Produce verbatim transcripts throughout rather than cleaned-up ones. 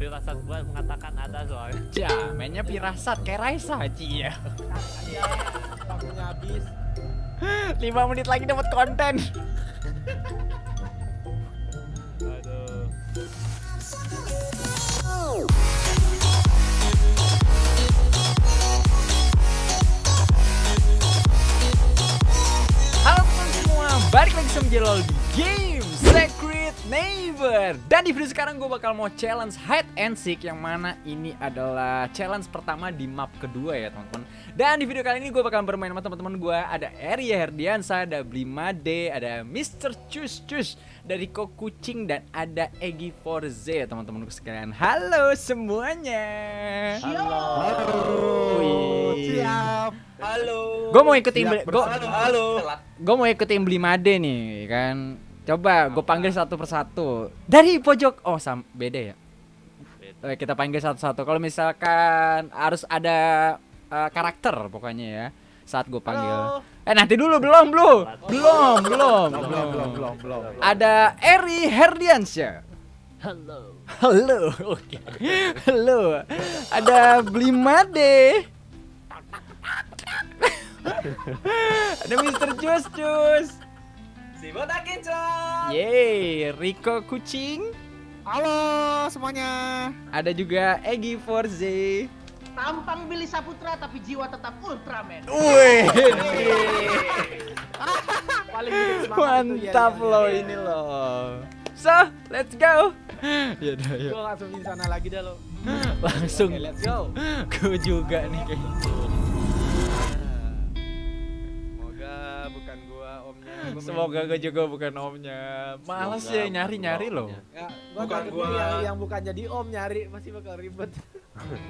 Firasat gue mengatakan ada soalnya. Ya, mainnya firasat kayak Raisa aja ya. Waktunya habis. lima menit lagi dapat konten. Halo teman semua, balik lagi sama Jelool di Game Secret Neighbor. Dan di video sekarang gue bakal mau challenge hide and seek, yang mana ini adalah challenge pertama di map kedua ya teman-teman. Dan di video kali ini gue bakal bermain sama teman-teman gue. Ada Arya Herdiansyah, ada Bli Made, ada mister Cuscus, ada Rico Kucing, dan ada Egy Fourze ya teman-teman sekalian. Halo semuanya. Halo. Halo. Siap. Halo. Gue mau ikutin Bli, gua, halo, halo. Gue mau ikutin Bli Made nih kan. Coba gue panggil satu persatu dari pojok. Oh, sam beda ya. Beda. Kita panggil satu-satu. Kalau misalkan harus ada uh, karakter pokoknya ya saat gue panggil. Halo. Eh nanti dulu belum belum belum belum belum belum belum. Ada Arya Herdiansyah. Halo. Halo. Oke. Halo. Ada Bli Made. Ada mister Cuscus. Si botak kicau. Yeay, Rico Kucing. Halo semuanya. Ada juga Egy Fourze. Tampang Bilih Saputra tapi jiwa tetap Ultraman. Wih. Paling mantap ya, loh ya, ya. Ini loh. So, let's go. Ya udah ya. Gua langsung di sana lagi dah lo. Langsung okay, let's go. Gua juga nih kayaknya. Bukan gua omnya. Semoga gua juga bukan omnya. Malas ya nyari-nyari loh. Ya, gua bukan gua yang, yang bukan jadi om nyari masih bakal ribet.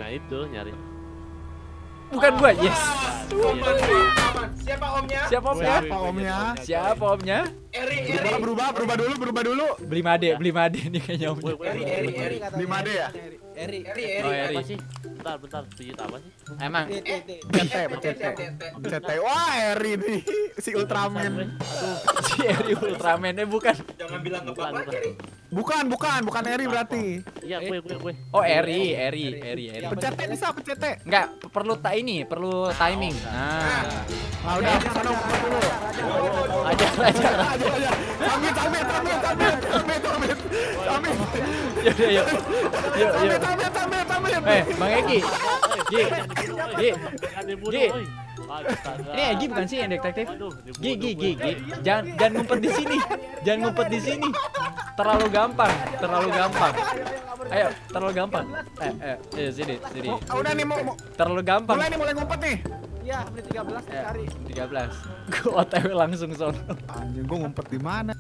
Nah itu nyari. Bukan gua, yes. Siapa omnya? Siapa omnya? Siapa omnya? Siapa omnya? Eri, Eri. Berubah, berubah dulu, berubah dulu. Bli Made, Bli Made nih kayaknya omnya. Eri, Eri, Eri. Bli Made ya? Eri, Eri, Eri. Apa sih? Bentar, bentar. Tujuh apa sih? Emang. C T, C T, C T. Wah, Eri nih. Si Ultraman. Si Eri Ultramannya bukan. Jangan bilang apa-apa, Eri. Bukan, bukan, bukan Eri berarti. Iya, gue, gue, gue. Oh, Eri, Eri, Eri, Eri. Pencet bisa, pencet. Enggak, perlu tak ini, perlu timing. Nah. Nah, udah sana dulu. Aja, aja. Amit, amit, amit, amit, amit, amit. Amit. Ya, ya. Ya, ya. Amit, amit, amit. Eh, Bang Egy. Gi. Gi. Gi. Ini Egy bukan sih yang detektif? Gi, gi, gi, gi. Jangan jangan ngumpet di sini. Jangan ngumpet di sini. Terlalu gampang, terlalu gampang. Ayo, terlalu gampang. Eh, eh, eh sini, sini. Udah nih mau terlalu gampang. Mulai nih, mulai ngumpet nih. Iya, menit tiga belas dicari. tiga belas. Gua O T W langsung sono. Anjing, gua ngumpet di mana?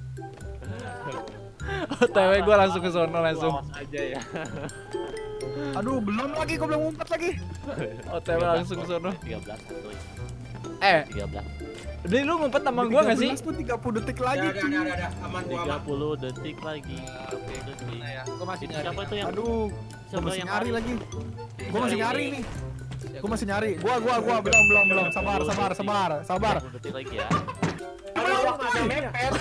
O T W gua langsung ke sono langsung. Aja ya. Aduh, belum lagi gua belum ngumpet lagi. O T W langsung ke sono. tiga belas Eh, tiga belas. Jadi lu ngumpet sama gua enggak sih? tiga puluh detik lagi. Enggak, enggak, enggak. Aman gua aman. tiga puluh detik lagi. Oke, detik. Gua masih nyari. Aduh, gua masih nyari lagi. Gua masih nyari nih. Gue masih nyari. Gua, gua, gua belum, belum, belum. Sabar, sabar, sabar, sabar. Detik lagi ya. Belum ada mepet.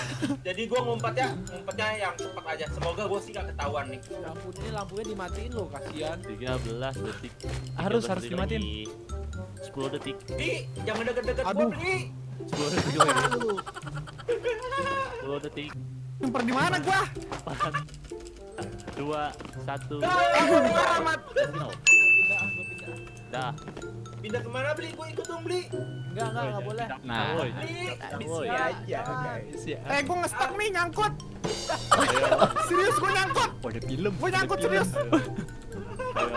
Jadi gua ngumpetnya, ngumpetnya yang cepat aja. Semoga gua sih gak ketahuan nih. Lampu ini lampunya dimatiin lo, kasihan. tiga belas detik. Harus harus dimatiin. sepuluh detik. Ih, jangan deket-deket gua nih. sepuluh detik. sepuluh detik. Tempat di mana gua? dua, satu. Dah. Pindah kemana Bli? Gue ikut dong Bli. Enggak, enggak, enggak boleh. Nah, bisa aja guys. Eh, gue nge-stuck nih, nyangkut. Serius gue nyangkut. Udah film. Gue nyangkut serius.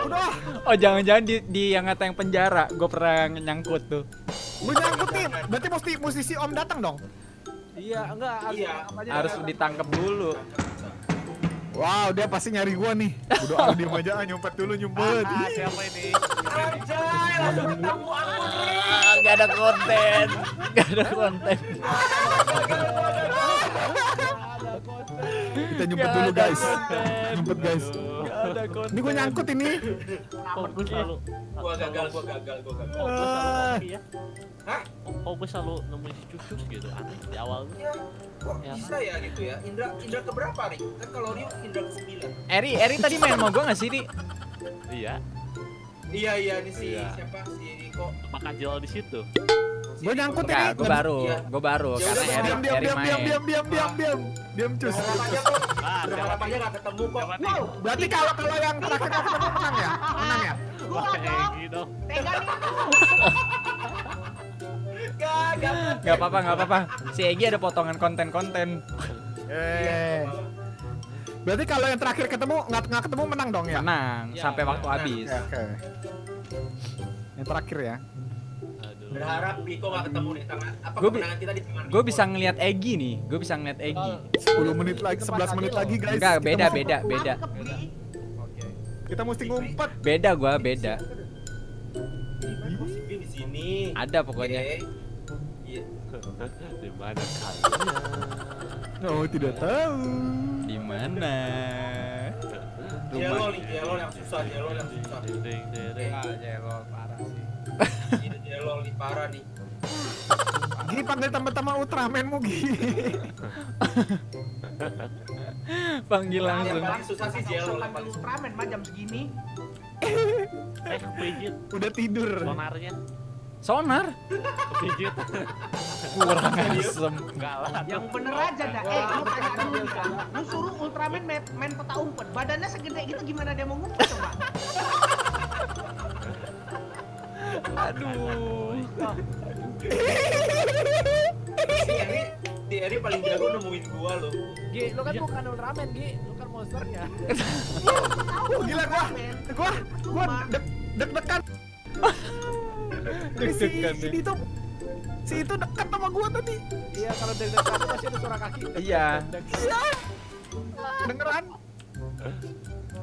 Udah. Oh, jangan-jangan di di yang kata yang penjara, gue pernah nyangkut tuh. Gue nyangkut nih. Berarti mesti posisi om datang dong. Iya, enggak. Harus ditangkap dulu. Wow, dia pasti nyari gua nih. Udah diem aja, nyumpet dulu nyumpet. Ah, siapa ini? Anjay, langsung ketemu aku nih. Gak ada konten. Gak ada konten. Kita nyumpet dulu guys. Nyumpet guys. ada konten. Ini gue nyangkut ini. Kok gue selalu Gue gagal, gue gagal, gue gagal Kok gue selalu koki ya? Hah? Kok gue selalu nemuin si Cuscus gitu, aneh di awal. Ya, kok bisa ya gitu ya? Indra, Indra keberapa, Ri? Kan kalau Rio Indra ke sembilan. Eri, Eri tadi main sama gue gak sih, Ri? Iya Iya, iya, ini si siapa? Si Rico Maka Jelool di situ. Gue nyangkut ini. Gue baru, gue baru karena Eri main. Diam, diam, diam, diam, diam, diam Diam, Cus. Berharapnya gak ketemu kok. Wow, berarti kalau kalau yang terakhir gak ketemu menang ya? Menang ya? Wah, Egy dong. Pegang itu. Gak apa-apa, gak apa-apa. Si Egy ada potongan konten-konten. Eh. Berarti kalau yang terakhir ketemu, nggak ketemu menang dong ya? Menang, sampai waktu habis. Yang terakhir ya. Berharap Rico gak ketemu nih, karena apa kemenangan kita di tangan Rico. Gue bisa ngeliat Egy nih, gue bisa ngeliat Egy. sepuluh menit lagi, sebelas menit lagi guys. Enggak, beda, beda, beda. Kita mesti ngumpet. Beda gue, beda. Di sini. Ada pokoknya. Di mana kalian? Oh, tidak tahu. Di mana? Jelool nih, Jelool yang susah, Jelool yang susah. Ah, Jelool parah sih. Ini Jelool nih parah nih. Gini panggil teman-teman Ultraman mu gini. Panggil langsung. Paling susah sih Jelool. Panggil Ultraman mah jam segini. Eh, kepijit. Udah tidur. Sonarnya. Sonar? Kepijit. Kurang asem. Enggak lah. Yang bener aja dah. Eh, lu tanya dulu kan. Lu suruh Ultraman main, main peta umpet. Badannya segede gitu gimana dia mau ngumpet coba? Aduh. Si Eri paling jago nemuin gua lo. Gi, lu kan bukan Ultraman, Gi. Lu kan monsternya. Gila gua. Gua gua deg-degan. Si, si itu si itu dekat sama gua tadi. Iya, kalau dari dekat pasti ada suara kaki. Iya. Iya. Dengeran?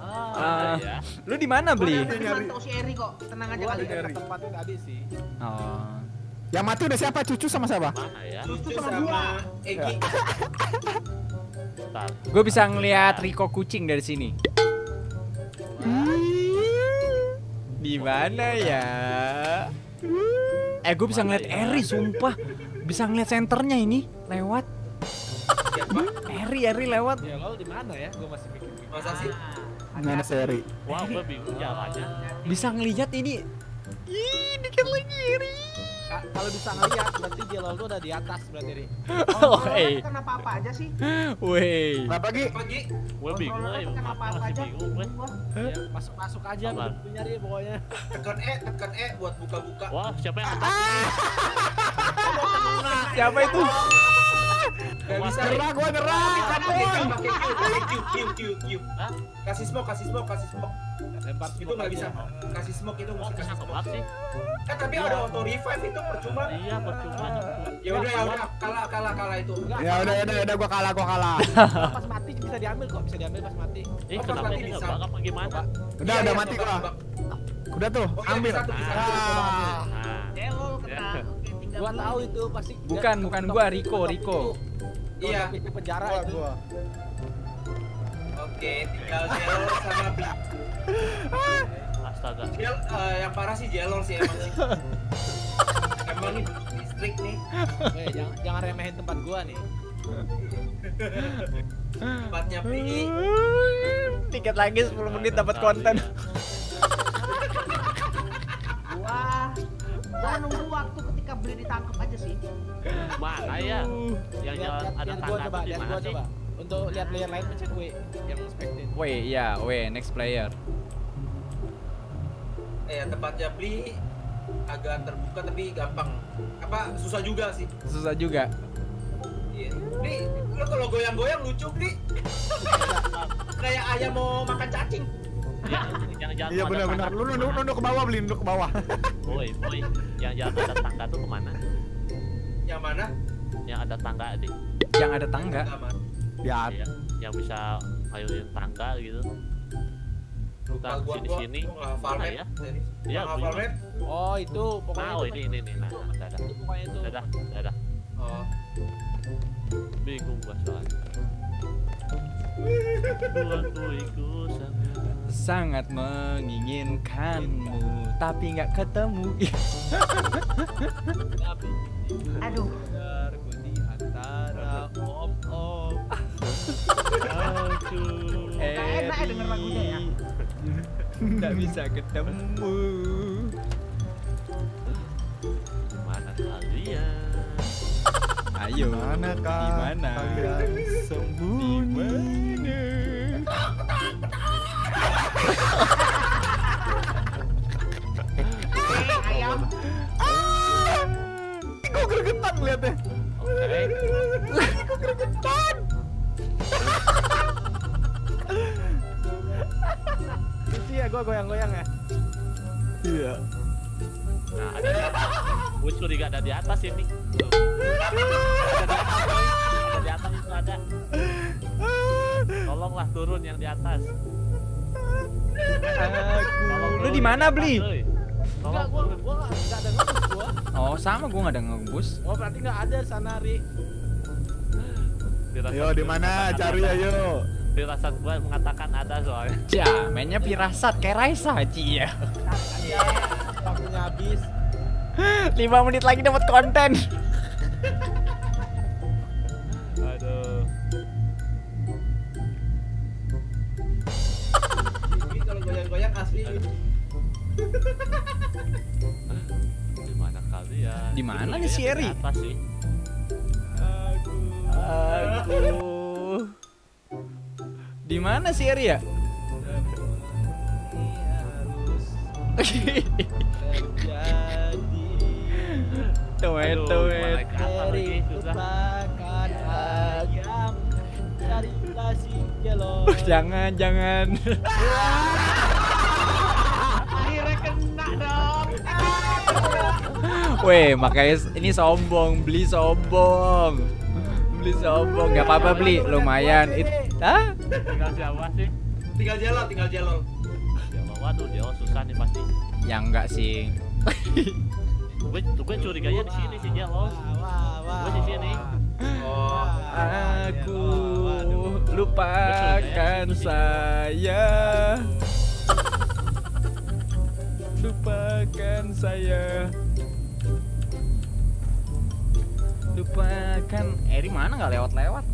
Ah. Lu di mana, Bli? Nyari si Eri kok. Tenang aja kali ya. Tempatnya tadi sih. Oh. Yang mati udah siapa? Cucu sama siapa? Cucu sama gua. Egy. Gua bisa ngelihat Rico Kucing dari sini. Di mana ya? Eh, gue bisa ngeliat Eri, sumpah. Bisa ngeliat senternya ini lewat. Eri, Eri lewat. Jelool di mana ya? Gue masih mikir. Masa sih? Mana Eri? Wah, gue bingung jalannya. Bisa ngeliat ini. Ih, dikit lagi Eri. Kalau bisa ngeliat, berarti Jelool tuh udah di atas berarti Eri. Oh, eh. Kenapa apa aja sih? Woi. Pagi. Pagi. Gue bingung. Kenapa apa aja? Masuk masuk aja. Nyari pokoknya. Tekan E, tekan E buat buka-buka. Wah, siapa yang atas? Siapa itu? Nyerah, gue nyerah. Kasih smoke, kasih smoke, kasih smoke. Itu nggak bisa. Kasih smoke itu mesti kasih smoke. Kan tapi ada auto revive itu percuma. Iya percuma. Ya udah ya udah kalah kalah kalah itu. Ya udah ya udah ya udah gue kalah gue kalah. Pas mati bisa diambil kok, bisa diambil pas mati. Eh kenapa ini nggak bakap gimana? Udah udah mati kok. Udah tuh ambil. Jelool kena. Gua tahu itu pasti. Bukan bukan gua Rico Rico. Iya itu penjara itu. Oke tinggal Jelool sama Bli. Astaga. Jel, uh, yang parah sih Jelool sih emang sih. Emang nih duduk listrik nih. Oke, jangan jangan remehin tempat gua nih. Tempatnya Bli. Tiket lagi sepuluh menit dapat konten. Wah. Gua nunggu waktu ketika Bli ditangkap aja sih. Makanya yang jalan ada tangga di mana sih? Untuk lihat player lain pencet W yang expected. W ya, W next player. Eh tempatnya Bli agak terbuka tapi gampang. Apa susah juga sih? Susah juga. Iya. Bli, lu kalau goyang-goyang lucu Bli. Kayak ayam mau makan cacing. Iya benar-benar. Lu nunduk ke bawah Bli, nunduk ke bawah. Woi, woi. Yang jalan ada tangga tuh kemana? Yang mana? Yang ada tangga deh. Yang ada tangga. Ya. Ya, yang bisa mayurin tangga gitu. Lupa gua di sini. Mana ya? Iya, oh, itu pokoknya oh, ini ini ini. Nah, ada. Ada, ada. Oh. Bingung gua soalnya. Gua tuh ikut sama. sangat menginginkanmu, tapi nggak ketemu. Aduh. Kunci antara om om. Eh, enak denger lagunya ya. Nggak bisa ketemu. Mana kalian? Ayo, mana kalian? Sembunyi. Ayam. Ah, kok gergetan liatnya? Okay. Kok gergetan? Iya, gua goyang-goyang ya. Iya. Nah, ada di atas. Gua curiga ada di atas ini. Ada di atas itu ada. Tolonglah turun yang di atas. Aku... Lu di mana Bli? Enggak, gua gua enggak ada ngebus gua. Oh, sama gua enggak ada ngebus. Oh, berarti enggak ada sana, Ri. Ayo di mana? Cari ayo. Firasat gua mengatakan ada soalnya. Ya, mainnya firasat kayak Raisa, Ci ya. Iya. Waktunya habis. lima menit lagi dapat konten. Aduh. Goyang-goyang asli. Di mana kali ya? Di mana nih si Eri? Pasti. Aku. Aku. Di mana si Eri ya? Toeto Eri lupakan ayam dari nasi Jelool. Jangan jangan. Weh, makanya ini sombong, Bli sombong. Bli sombong, gak apa-apa Bli, lumayan. It, ah? Tinggal siapa sih? Tinggal Jelool, tinggal Jelool. Waduh, Jelool susah nih pasti. Ya enggak sih. Gue gue curiganya di sini sih Jelool. Gue di sini. Oh, aku lupakan saya. Lupakan saya. Lupakan Eri mana nggak lewat-lewat?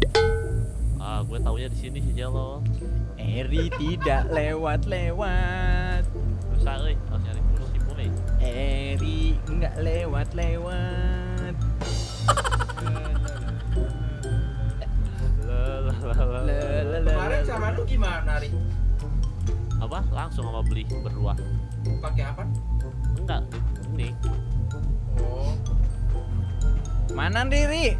Ah, gue taunya di sini sih Jelool. Eri tidak lewat-lewat. Usah Eri, harus nyari kursi boleh. Eri nggak lewat-lewat. Kemarin sama lu gimana Eri? Apa? Langsung sama Bli berdua. Pakai apa? Enggak, ini. Oh. Mana diri?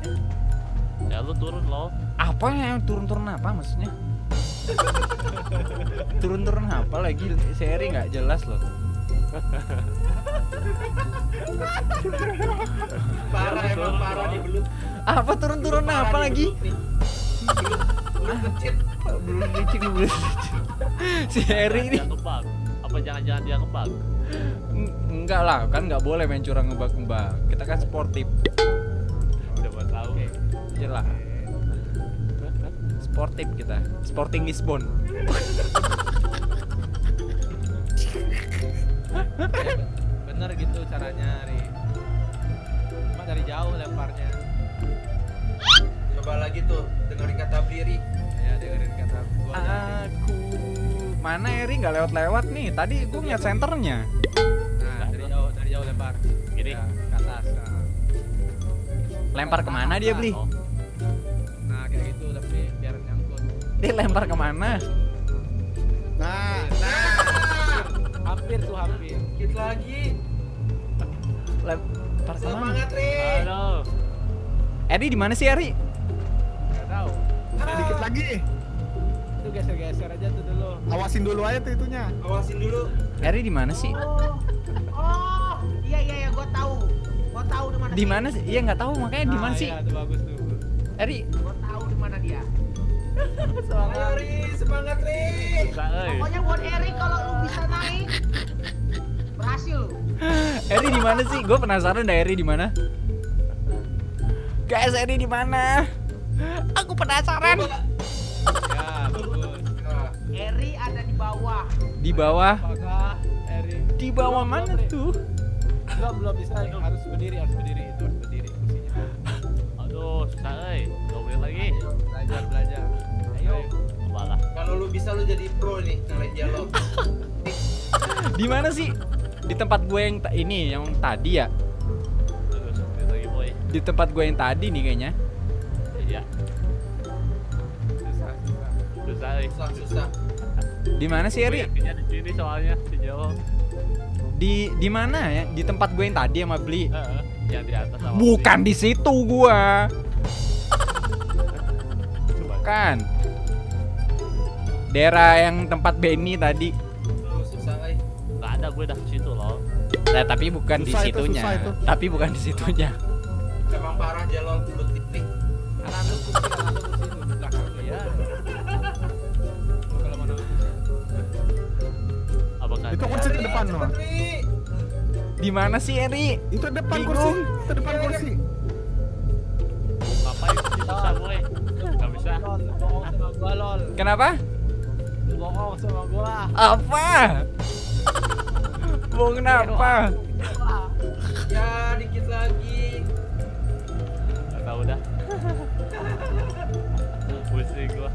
Ya lu turun lo. Apa yang turun-turun apa maksudnya? Turun-turun apa lagi? Seri nggak jelas loh. Parah emang parah di belut. Apa turun-turun apa lagi? Belum kecil, belum kecil, belum kecil. Seri ini. Apa jangan-jangan dia ngebug? Enggak lah, kan nggak boleh main curang ngebug-ngebug. Kita kan sportif. Jelah, sportif kita, Sporting Lisbon. Bener gitu caranya, Ri. Cuma dari jauh lemparnya. Coba lagi tuh, dengerin kata Ri. Ya dengerin kata gua. Aku. Mana Ri nggak lewat-lewat nih? Tadi gua ngeliat senternya. Nah dari jauh, dari jauh lempar. Gini, ya, ke atas. Nah. Lempar kemana dia Bli? Oh. Nah kayak gitu tapi biar nyangkut. Dia lempar kemana? Nah, nah, hampir tuh hampir. Kita lagi. Lempar kemana? Semangat Ri. Halo. Eri di mana sih Eri? Gak tahu. Dikit lagi. Itu geser-geser aja tuh dulu. Awasin dulu aja tuh itunya. Awasin dulu. Eri di mana sih? Oh, oh, iya iya iya gua tahu. Gua tahu di mana. Di mana sih? Iya nggak tahu makanya di mana sih? Iya, itu bagus tuh. Eri, gua tahu di mana dia. Semangat Eri, semangat Eri. Pokoknya buat Eri kalau lu bisa naik berhasil. Eri di mana sih? Gua penasaran dah Eri di mana? Guys, Eri di mana? Aku penasaran. Ya, bagus. Eri ada di bawah. Di bawah? Di bawah mana tuh? Belum, belum bisa. Harus berdiri, harus berdiri. Itu harus berdiri kursinya. Aduh, susah euy. Enggak boleh lagi. Belajar, belajar. Ayo, cobalah. Kalau lu bisa lu jadi pro nih main Jelool. Di mana sih? Di tempat gue yang ini yang tadi ya. Di tempat gue yang tadi nih kayaknya. Iya. Susah, susah. Susah, susah. susah. Di mana sih, Eri? Di sini soalnya, di Jelool. Di di mana ya? Di tempat gue yang tadi sama Bli. Heeh, yang di atas sama. Bukan Bli. Di situ gua. Bukan. Daerah yang tempat Benny tadi. Susah, guys. Enggak ada gue dah di situ loh. Nah, tapi bukan susah di situnya. Itu, itu. Tapi bukan di situnya. Emang parah Jelool dulu titik. Karena lu kucing lu kucing di belakang ya. Kalau mana? Itu kursi ke depan loh. Di mana sih Eri? Itu depan kursi, itu depan kursi. Ngapain susah boy? Enggak bisa. Kenapa? Bohong sama gua. Apa? Bohong kenapa? Ya dikit lagi. Enggak tahu dah. Pusing gua.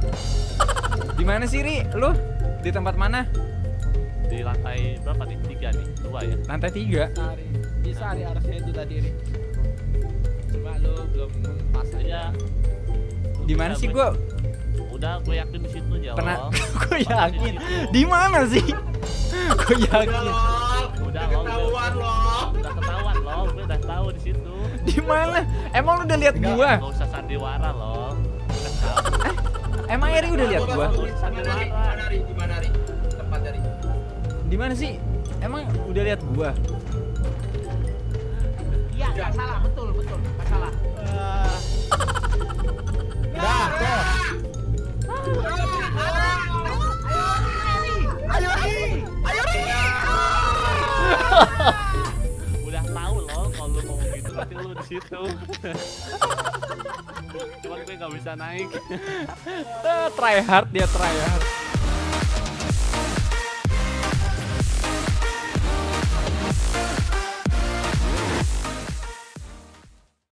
Di mana sih Ri? Lu di tempat mana? Di lantai berapa nih? tiga nih. Dua ya. Lantai tiga. Bisa Ari, harusnya itu tadi Ri. Cuma lu belum pas aja. Di mana sih gua? Udah gue yakin di situ aja. Pernah gue yakin. Di mana sih? Gue yakin. Udah ketahuan loh. Udah ketahuan loh. Gue udah tahu di situ. Di mana? Emang lu udah lihat gua? Enggak usah sandiwara loh. Udah tahu. Emang Eri udah lihat gua? Sandiwara. Di mana Eri? Tempat dari. Di mana sih? Emang udah lihat gua? Iya, enggak salah, betul, betul. Enggak salah. Dah, tuh. Ayo, Eri. Ayo, Eri. Udah tahu loh kalau mau gitu nanti lu di situ. Cuman gue nggak bisa naik. Try hard dia try hard.